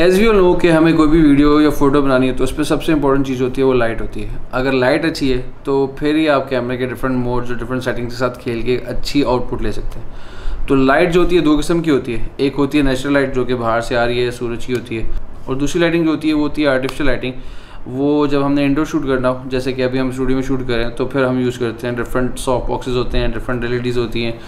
As we all know कि हमें कोई भी वीडियो या फोटो बनानी है तो उस पर सबसे इंपॉर्टेंट चीज़ होती है वो लाइट होती है। अगर लाइट अच्छी है तो फिर ही आप कैमरे के डिफरेंट मोड्स और डिफरेंट सेटिंग्स के साथ खेल के अच्छी आउटपुट ले सकते हैं। तो लाइट जो होती है दो किस्म की होती है, एक होती है नेचुरल लाइट जो कि बाहर से आ रही है, सूरज की होती है, और दूसरी लाइटिंग जो होती है वो होती है आर्टिफिशियल लाइटिंग। वो जब हमने इंडोर शूट करना हो, जैसे कि अभी हम स्टूडियो में शूट करें, तो फिर हम यूज़ करते हैं डिफरेंट सॉफ्ट बॉक्सेस होते हैं, डिफरेंट एलईडीज़ होती हैं,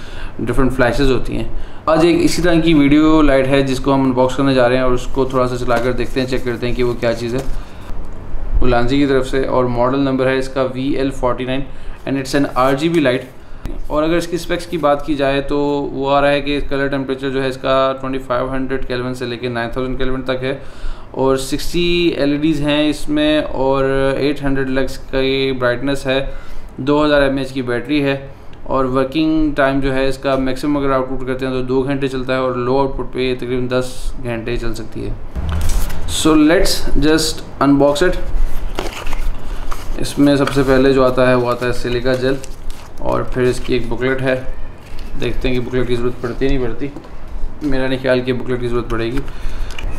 डिफरेंट फ्लैशेस होती हैं। आज एक इसी तरह की वीडियो लाइट है जिसको हम अनबॉक्स करने जा रहे हैं और उसको थोड़ा सा चलाकर देखते हैं, चेक करते हैं कि वो क्या चीज़ है। उलांजी की तरफ से, और मॉडल नंबर है इसका VL49 and it's an RGB light. और अगर इसकी स्पेक्स की बात की जाए तो वो आ रहा है कि कलर टेम्परेचर जो है इसका 2500 केल्विन से लेकर 9000 केल्विन तक है, और 60 LEDs हैं इसमें, और 800 लक्स का ये ब्राइटनेस है, 2000 mAh की बैटरी है, और वर्किंग टाइम जो है इसका मैक्सिमम अगर आउटपुट करते हैं तो 2 घंटे चलता है, और लो आउटपुट पे तकरीबन 10 घंटे चल सकती है। So let's just unbox it. इसमें सबसे पहले जो आता है वो आता है सिलिका जेल, और फिर इसकी एक बुकलेट है। देखते हैं कि बुकलेट की ज़रूरत पड़ती नहीं पड़ती, मेरा नहीं ख्याल कि बुकलेट की ज़रूरत पड़ेगी।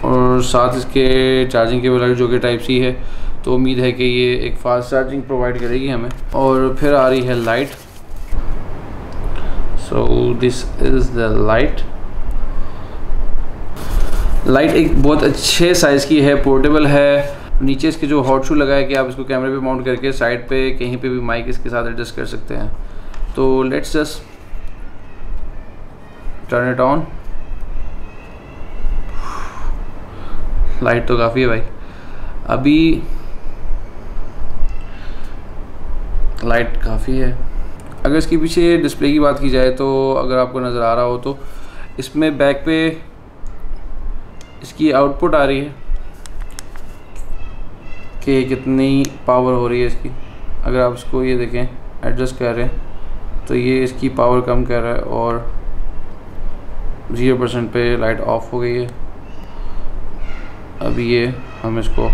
और साथ इसके चार्जिंग केबल है जो कि Type-C है, तो उम्मीद है कि ये एक फास्ट चार्जिंग प्रोवाइड करेगी हमें। और फिर आ रही है light. So this is the light. Light एक बहुत अच्छे साइज़ की है, पोर्टेबल है। नीचे इसके जो हॉट शू लगा है कि आप इसको कैमरे पे माउंट करके साइड पे कहीं पे भी माइक इसके साथ एडजस्ट कर सकते हैं। तो let's just turn it on. Light तो काफ़ी है भाई। अभी लाइट काफ़ी है। अगर इसके पीछे डिस्प्ले की बात की जाए तो अगर आपको नज़र आ रहा हो तो इसमें बैक पे इसकी आउटपुट आ रही है कि कितनी पावर हो रही है इसकी। अगर आप इसको ये देखें एडजस्ट कर रहे हैं तो ये इसकी पावर कम कर रहा है, और 0% पे लाइट ऑफ हो गई है। अभी ये हम इसको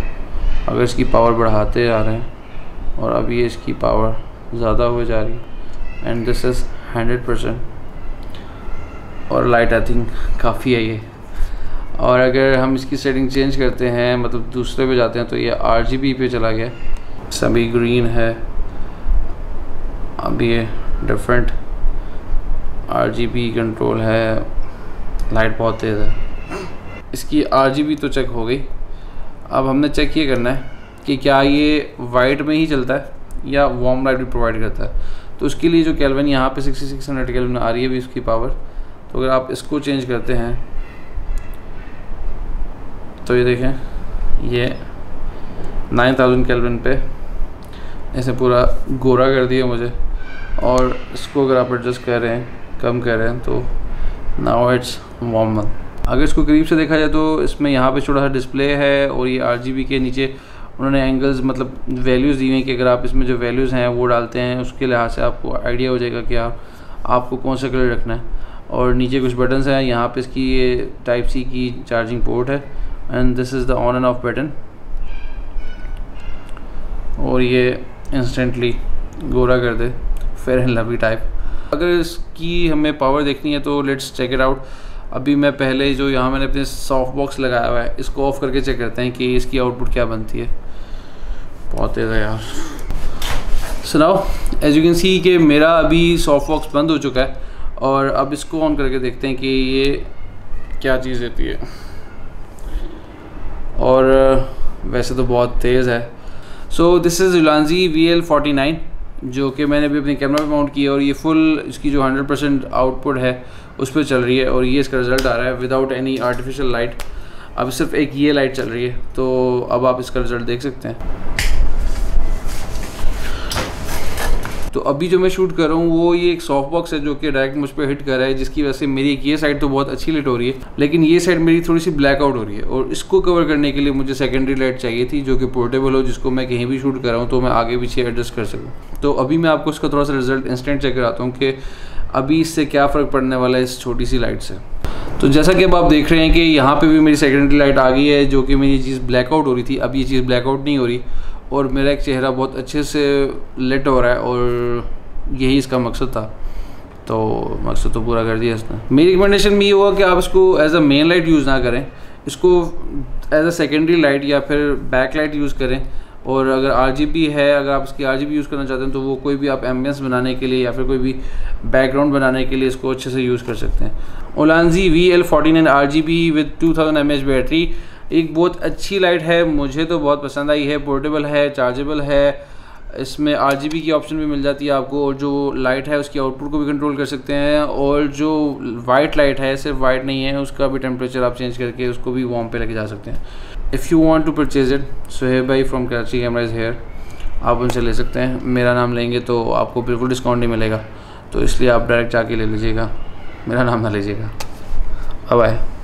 अगर इसकी पावर बढ़ाते जा रहे हैं, और अभी ये इसकी पावर ज़्यादा हो जा रही है, एंड दिस इज़ 100%, और लाइट आई थिंक काफ़ी है ये। और अगर हम इसकी सेटिंग चेंज करते हैं, मतलब दूसरे पे जाते हैं, तो ये RGB पे चला गया, सभी ग्रीन है। अब ये डिफरेंट RGB कंट्रोल है। लाइट बहुत तेज़ है। इसकी RGB तो चेक हो गई। अब हमने चेक ये करना है कि क्या ये वाइट में ही चलता है या वार्म लाइट भी प्रोवाइड करता है। तो उसके लिए जो केल्विन यहाँ पे 6600 केल्विन आ रही है अभी उसकी पावर, तो अगर आप इसको चेंज करते हैं तो ये देखें ये 9000 केल्विन पे ऐसे पूरा गोरा कर दिया मुझे। और इसको अगर आप एडजस्ट कर रहे हैं, कम कर रहे हैं, तो नाउ इट्स वार्म। अगर इसको करीब से देखा जाए तो इसमें यहाँ पे छोटा सा डिस्प्ले है, और ये RGB के नीचे उन्होंने एंगल्स मतलब वैल्यूज़ दी हुई हैं कि अगर आप इसमें जो वैल्यूज़ हैं वो डालते हैं उसके लिहाज से आपको आइडिया हो जाएगा कि आपको कौन सा कलर रखना है। और नीचे कुछ बटन्स हैं। यहाँ पर इसकी ये Type-C की चार्जिंग पोर्ट है, and this is the on and off button, और ये इंस्टेंटली गोरा कर दे, फेयर एंड लवली टाइप। अगर इसकी हमें पावर देखनी है तो लेट्स चेक इट आउट। अभी मैं पहले जो यहाँ मैंने अपने सॉफ्ट बॉक्स लगाया हुआ है इसको ऑफ करके चेक करते हैं कि इसकी आउटपुट क्या बनती है। बहुत तेज़ है यार। So now as you can see कि मेरा अभी सॉफ्ट बॉक्स बंद हो चुका है, और अब इसको ऑन करके देखते हैं कि ये क्या चीज़ देती है। और वैसे तो बहुत तेज़ है। सो दिस इज़ उलांजी VL49 जो कि मैंने अभी अपने कैमरा पे माउंट किया, और ये फुल इसकी जो 100% आउटपुट है उस पर चल रही है, और ये इसका रिज़ल्ट आ रहा है विदाउट एनी आर्टिफिशियल लाइट। अब सिर्फ एक ये लाइट चल रही है, तो अब आप इसका रिज़ल्ट देख सकते हैं। तो अभी जो मैं शूट कर रहा हूँ वो ये एक सॉफ्ट बॉक्स है जो कि डायरेक्ट मुझ पर हिट कर रहा है, जिसकी वजह से मेरी एक ये साइड तो बहुत अच्छी लाइट हो रही है, लेकिन ये साइड मेरी थोड़ी सी ब्लैक आउट हो रही है। और इसको कवर करने के लिए मुझे सेकेंडरी लाइट चाहिए थी जो कि पोर्टेबल हो, जिसको मैं कहीं भी शूट कर रहा हूँ तो मैं आगे पीछे एडजस्ट कर सकूँ। तो अभी मैं आपको इसका थोड़ा सा रिजल्ट इंस्टेंट चेक कराता हूँ कि अभी इससे क्या फ़र्क पड़ने वाला है इस छोटी सी लाइट से। तो जैसा कि अब आप देख रहे हैं कि यहाँ पर भी मेरी सेकेंडरी लाइट आ गई है, जो कि मेरी चीज़ ब्लैक आउट हो रही थी, अब ये चीज़ ब्लैक आउट नहीं हो रही, और मेरा एक चेहरा बहुत अच्छे से लेट हो रहा है, और यही इसका मकसद था। तो मकसद तो पूरा कर दिया इसने। मेरी रिकमेंडेशन भी ये हुआ कि आप इसको as a main light use ना करें, इसको एज अ सेकेंडरी लाइट या फिर बैक लाइट यूज़ करें। और अगर आरजीबी है, अगर आप इसकी आरजीबी यूज़ करना चाहते हैं तो वो कोई भी आप एम्बियंस बनाने के लिए या फिर कोई भी बैकग्राउंड बनाने के लिए इसको अच्छे से यूज़ कर सकते हैं। Ulanzi VL49 RGB with 2000 mAh battery एक बहुत अच्छी लाइट है, मुझे तो बहुत पसंद आई है। पोर्टेबल है, चार्जेबल है, इसमें आरजीबी की ऑप्शन भी मिल जाती है आपको, और जो लाइट है उसकी आउटपुट को भी कंट्रोल कर सकते हैं। और जो वाइट लाइट है, सिर्फ वाइट नहीं है, उसका भी टेम्परेचर आप चेंज करके उसको भी वार्म पे लेके जा सकते हैं। If you want to purchase it, Suhaib भाई from Karachi camera is here, आप उनसे ले सकते हैं। मेरा नाम लेंगे तो आपको बिल्कुल डिस्काउंट नहीं मिलेगा, तो इसलिए आप डायरेक्ट जाके ले लीजिएगा, मेरा नाम ना लीजिएगा। बाय।